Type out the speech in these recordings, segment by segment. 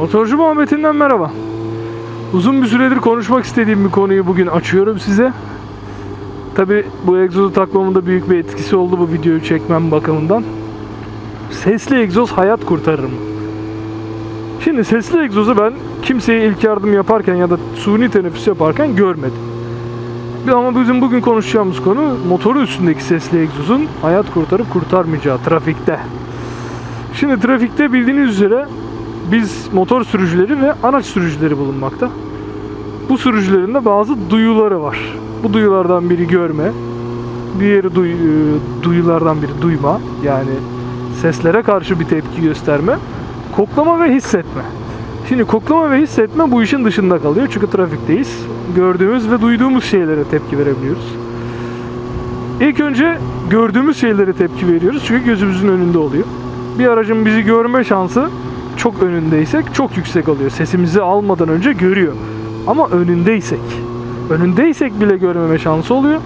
Motorcu muhabbetinden merhaba. Uzun bir süredir konuşmak istediğim bir konuyu bugün açıyorum size. Tabi bu egzozu takmamın da büyük bir etkisi oldu bu videoyu çekmem bakımından. Sesli egzoz hayat kurtarır mı? Şimdi sesli egzozu ben kimseye ilk yardım yaparken ya da suni teneffüs yaparken görmedim. Ama bizim bugün konuşacağımız konu motoru üstündeki sesli egzozun hayat kurtarıp kurtarmayacağı trafikte. Şimdi trafikte bildiğiniz üzere biz motor sürücüleri ve araç sürücüleri bulunmakta. Bu sürücülerin de bazı duyuları var. Bu duyulardan biri görme, diğeri duyulardan biri duyma, yani seslere karşı bir tepki gösterme, koklama ve hissetme. Şimdi koklama ve hissetme bu işin dışında kalıyor çünkü trafikteyiz. Gördüğümüz ve duyduğumuz şeylere tepki verebiliyoruz. İlk önce gördüğümüz şeylere tepki veriyoruz çünkü gözümüzün önünde oluyor. Bir aracın bizi görme şansı çok önündeysek çok yüksek oluyor. Sesimizi almadan önce görüyor. Ama önündeysek bile görmeme şansı oluyor.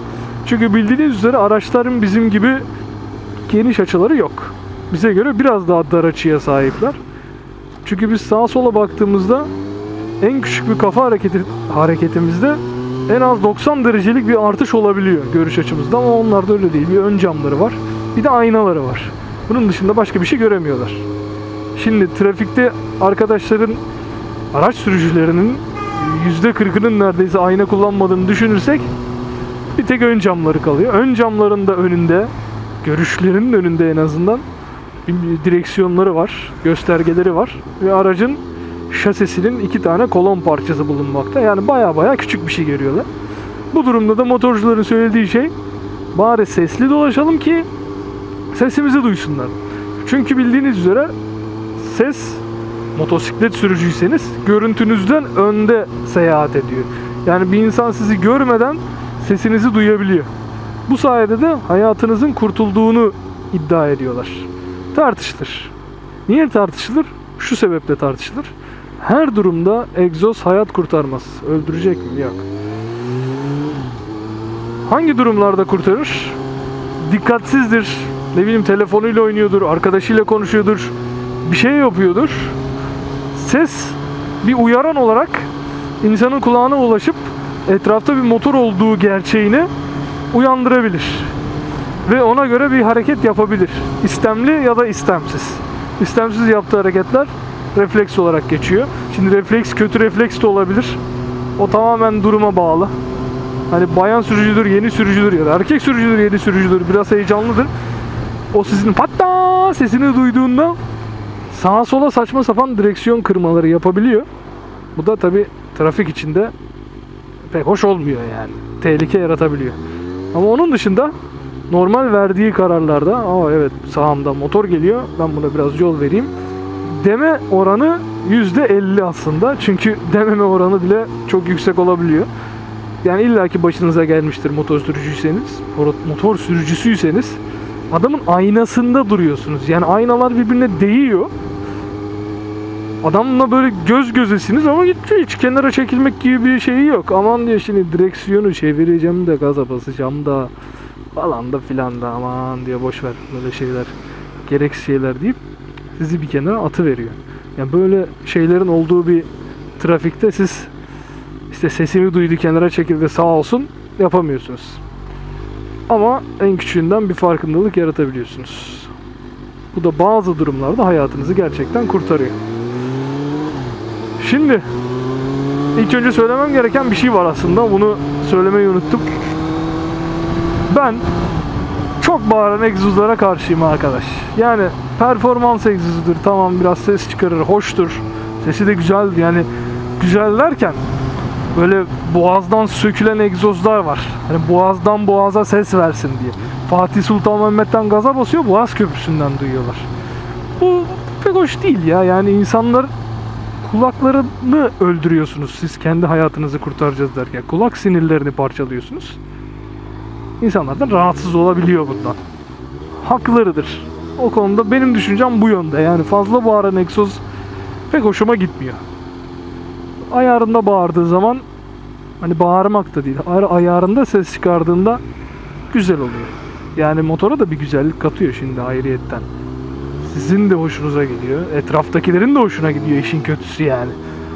Çünkü bildiğiniz üzere araçların bizim gibi geniş açıları yok. Bize göre biraz daha dar açıya sahipler. Çünkü biz sağa sola baktığımızda en küçük bir kafa hareketimizde en az 90 derecelik bir artış olabiliyor görüş açımızda, ama onlarda öyle değil. Bir ön camları var, bir de aynaları var. Bunun dışında başka bir şey göremiyorlar. Şimdi trafikte arkadaşların, araç sürücülerinin %40'ının neredeyse ayna kullanmadığını düşünürsek bir tek ön camları kalıyor. Ön camların da önünde, görüşlerinin önünde en azından direksiyonları var, göstergeleri var ve aracın şasisinin 2 tane kolon parçası bulunmakta. Yani baya küçük bir şey görüyorlar. Bu durumda da motorcuların söylediği şey, bari sesli dolaşalım ki sesimizi duysunlar. Çünkü bildiğiniz üzere ses, motosiklet sürücüyseniz görüntünüzden önde seyahat ediyor. Yani bir insan sizi görmeden sesinizi duyabiliyor. Bu sayede de hayatınızın kurtulduğunu iddia ediyorlar. Tartışılır. Niye tartışılır? Şu sebeple tartışılır. Her durumda egzoz hayat kurtarmaz. Öldürecek mi? Yok. Hangi durumlarda kurtarır? Dikkatsizdir. Ne bileyim, telefonuyla oynuyordur, arkadaşıyla konuşuyordur, bir şey yapıyordur. Ses bir uyaran olarak insanın kulağına ulaşıp etrafta bir motor olduğu gerçeğini uyandırabilir. Ve ona göre bir hareket yapabilir. İstemli ya da istemsiz. İstemsiz yaptığı hareketler refleks olarak geçiyor. Şimdi refleks, kötü refleks de olabilir. O tamamen duruma bağlı. Hani bayan sürücüdür, yeni sürücüdür ya da erkek sürücüdür, yeni sürücüdür. Biraz heyecanlıdır. O sizin hatta sesini duyduğunda sağa sola saçma sapan direksiyon kırmaları yapabiliyor. Bu da tabii trafik içinde pek hoş olmuyor yani. Tehlike yaratabiliyor. Ama onun dışında normal verdiği kararlarda, "Aa evet, sağımda motor geliyor, ben buna biraz yol vereyim" deme oranı %50 aslında. Çünkü dememe oranı bile çok yüksek olabiliyor. Yani illaki başınıza gelmiştir motor sürücüsüyseniz. Adamın aynasında duruyorsunuz. Yani aynalar birbirine değiyor. Adamla böyle göz gözesiniz ama hiç kenara çekilmek gibi bir şey yok. Aman diye şimdi direksiyonu çevireceğim de gaza basacağım da falan da filan da, aman diye boşver böyle şeyler, gereksiz şeyler deyip sizi bir kenara atıveriyor. Yani böyle şeylerin olduğu bir trafikte siz işte sesimi duydu, kenara çekildi, sağ olsun yapamıyorsunuz. Ama en küçüğünden bir farkındalık yaratabiliyorsunuz. Bu da bazı durumlarda hayatınızı gerçekten kurtarıyor. Şimdi ilk önce söylemem gereken bir şey var aslında. Bunu söylemeyi unuttum. Ben çok bağıran egzozlara karşıyım arkadaş. Yani performans egzozudur. Tamam, biraz ses çıkarır, hoştur. Sesi de güzel. Yani güzel derken böyle boğazdan sökülen egzozlar var. Hani boğazdan boğaza ses versin diye. Fatih Sultan Mehmet'ten gaza basıyor, Boğaz Köprüsü'nden duyuyorlar. Bu pek hoş değil ya. Yani insanlar, kulaklarını öldürüyorsunuz siz kendi hayatınızı kurtaracağız derken. Kulak sinirlerini parçalıyorsunuz. İnsanlar da rahatsız olabiliyor bundan. Haklarıdır. O konuda benim düşüncem bu yönde. Yani fazla bağıran egzoz pek hoşuma gitmiyor. Ayarında bağırdığı zaman, hani bağırmak da değil, ayarında ses çıkardığında güzel oluyor. Yani motora da bir güzellik katıyor şimdi ayrıyetten. Sizin de hoşunuza gidiyor. Etraftakilerin de hoşuna gidiyor işin kötüsü yani.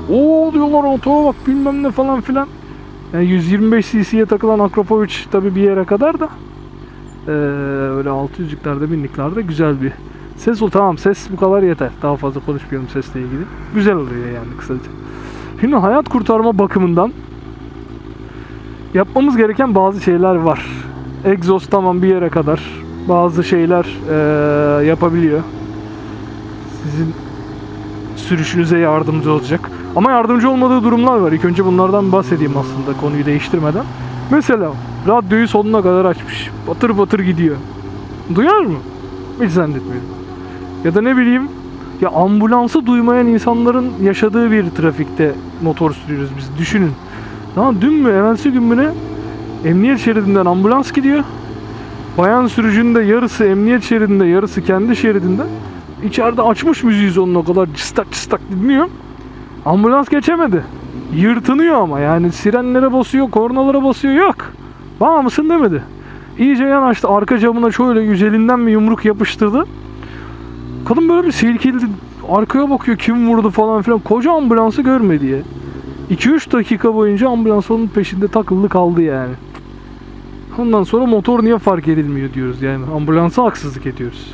Oo diyorlar, otoya bak bilmem ne falan filan. Yani 125 cc'ye takılan Akrapovic tabi bir yere kadar da öyle 600'lüklerde, 1000'liklerde güzel bir ses o. Tamam, ses bu kadar yeter. Daha fazla konuşmayalım sesle ilgili. Güzel oluyor yani kısaca. Şimdi hayat kurtarma bakımından yapmamız gereken bazı şeyler var. Egzoz tamam bir yere kadar. Bazı şeyler yapabiliyor. Sizin sürüşünüze yardımcı olacak. Ama yardımcı olmadığı durumlar var. İlk önce bunlardan bahsedeyim aslında konuyu değiştirmeden. Mesela radyoyu sonuna kadar açmış. Batır batır gidiyor. Duyar mı? Hiç zannetmiyorum. Ya da ne bileyim, ya ambulansı duymayan insanların yaşadığı bir trafikte motor sürüyoruz biz. Düşünün. Daha dün mü, evvelsi gün mü ne? Emniyet şeridinden ambulans gidiyor. Bayan sürücünün de yarısı emniyet şeridinde, yarısı kendi şeridinde. İçeride açmış müziği sonuna kadar cıstak cıstak dinliyor. Ambulans geçemedi. Yırtınıyor ama yani sirenlere basıyor, kornalara basıyor. Yok. Bana mısın demedi. İyice yanaştı. Arka camına şöyle yüzelinden bir yumruk yapıştırdı. Kadın böyle bir silkildi. Arkaya bakıyor kim vurdu falan filan. Koca ambulansı görmedi ya. 2-3 dakika boyunca ambulans onun peşinde takıldı kaldı yani. Ondan sonra motor niye fark edilmiyor diyoruz yani. Ambulansa haksızlık ediyoruz.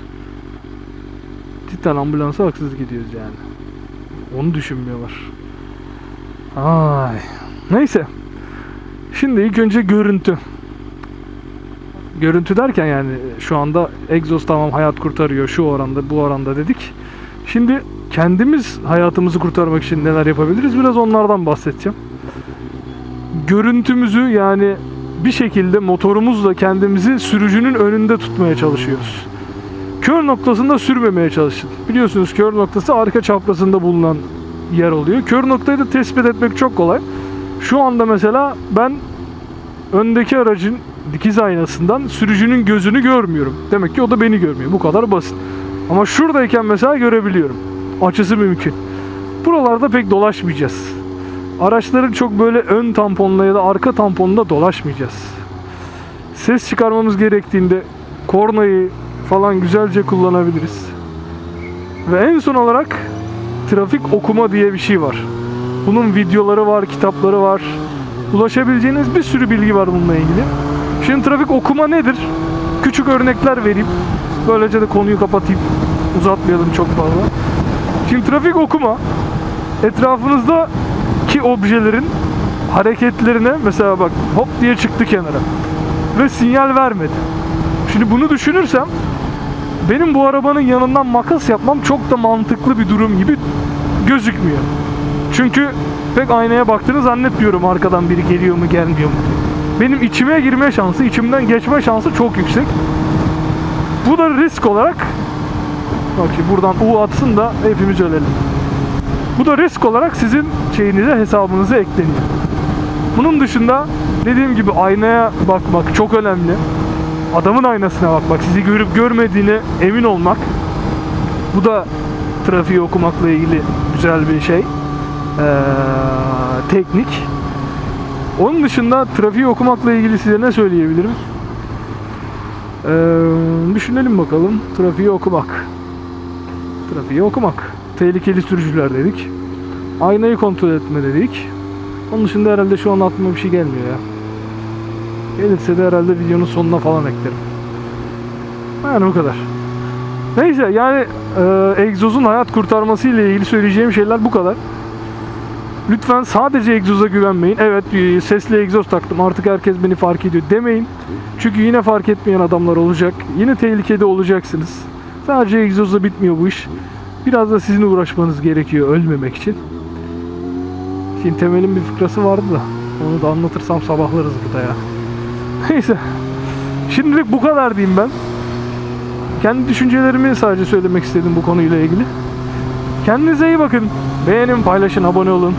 Cidden ambulansa haksızlık ediyoruz yani. Onu düşünmüyorlar. Ay. Neyse. Şimdi ilk önce görüntü. Görüntü derken yani şu anda egzoz tamam hayat kurtarıyor şu oranda bu oranda dedik. Şimdi kendimiz hayatımızı kurtarmak için neler yapabiliriz? Biraz onlardan bahsedeceğim. Görüntümüzü yani bir şekilde motorumuzla kendimizi sürücünün önünde tutmaya çalışıyoruz. Kör noktasında sürmemeye çalışın. Biliyorsunuz kör noktası arka çaprazında bulunan yer oluyor. Kör noktayı da tespit etmek çok kolay. Şu anda mesela ben öndeki aracın dikiz aynasından sürücünün gözünü görmüyorum. Demek ki o da beni görmüyor. Bu kadar basit. Ama şuradayken mesela görebiliyorum. Açısı mümkün. Buralarda pek dolaşmayacağız. Araçların çok böyle ön tamponla ya da arka tamponla dolaşmayacağız. Ses çıkarmamız gerektiğinde kornayı falan güzelce kullanabiliriz. Ve en son olarak trafik okuma diye bir şey var. Bunun videoları var, kitapları var. Ulaşabileceğiniz bir sürü bilgi var bununla ilgili. Şimdi trafik okuma nedir? Küçük örnekler vereyim. Böylece de konuyu kapatayım. Uzatmayalım çok fazla. Şimdi trafik okuma etrafınızdaki objelerin hareketlerine, mesela bak hop diye çıktı kenara ve sinyal vermedi. Şimdi bunu düşünürsem benim bu arabanın yanından makas yapmam çok da mantıklı bir durum gibi gözükmüyor. Çünkü pek aynaya baktığını zannetmiyorum arkadan biri geliyor mu gelmiyor mu. Benim içime girme şansı, içimden geçme şansı çok yüksek. Bu da risk olarak, bak şimdi buradan U atsın da hepimiz ölelim. Bu da risk olarak sizin şeyinize, hesabınıza ekleniyor. Bunun dışında dediğim gibi aynaya bakmak çok önemli. Adamın aynasına bakmak, sizi görüp görmediğine emin olmak. Bu da trafiği okumakla ilgili güzel bir şey. Teknik. Onun dışında trafiği okumakla ilgili size ne söyleyebilirim? Düşünelim bakalım. Trafiği okumak. Trafiği okumak. Tehlikeli sürücüler dedik. Aynayı kontrol etme dedik. Onun dışında herhalde şu an aklıma bir şey gelmiyor ya. Gelirse de herhalde videonun sonuna falan eklerim. Yani bu kadar. Neyse yani egzozun hayat kurtarması ile ilgili söyleyeceğim şeyler bu kadar. Lütfen sadece egzoza güvenmeyin. Evet sesli egzoz taktım artık herkes beni fark ediyor demeyin. Çünkü yine fark etmeyen adamlar olacak. Yine tehlikede olacaksınız. Sadece egzozla bitmiyor bu iş. Biraz da sizin uğraşmanız gerekiyor ölmemek için. Şimdi Temel'in bir fıkrası vardı da onu da anlatırsam sabahlarız burada ya. Neyse. Şimdilik bu kadar diyeyim ben. Kendi düşüncelerimi sadece söylemek istedim bu konuyla ilgili. Kendinize iyi bakın. Beğenin, paylaşın, abone olun.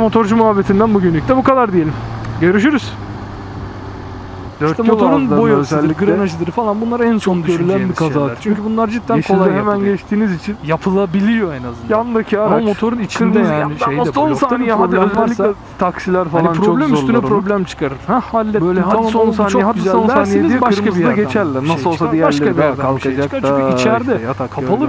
Motorcu muhabbetinden bugünlük de bu kadar diyelim. Görüşürüz. İşte motorun boyasıdır, granajıdır falan, bunlar en son görülen bir kaza. Çünkü bunlar cidden yeşilde kolay yapılıyor. Hemen geçtiğiniz için yapılabiliyor en azından. Yandaki araç. Ama motorun içinde yani şeyde. Son saniye hadi özellikle taksiler falan hani çok zorlar. Problem üstüne problem çıkarır. Ha hallettim. Böyle hadi tamam, son saniye hadi son saniye diye başka bir yerden geçerler. Nasıl olsa diğerleri kalkacak da. Çünkü içeride kapalı